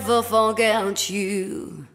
forever forget you.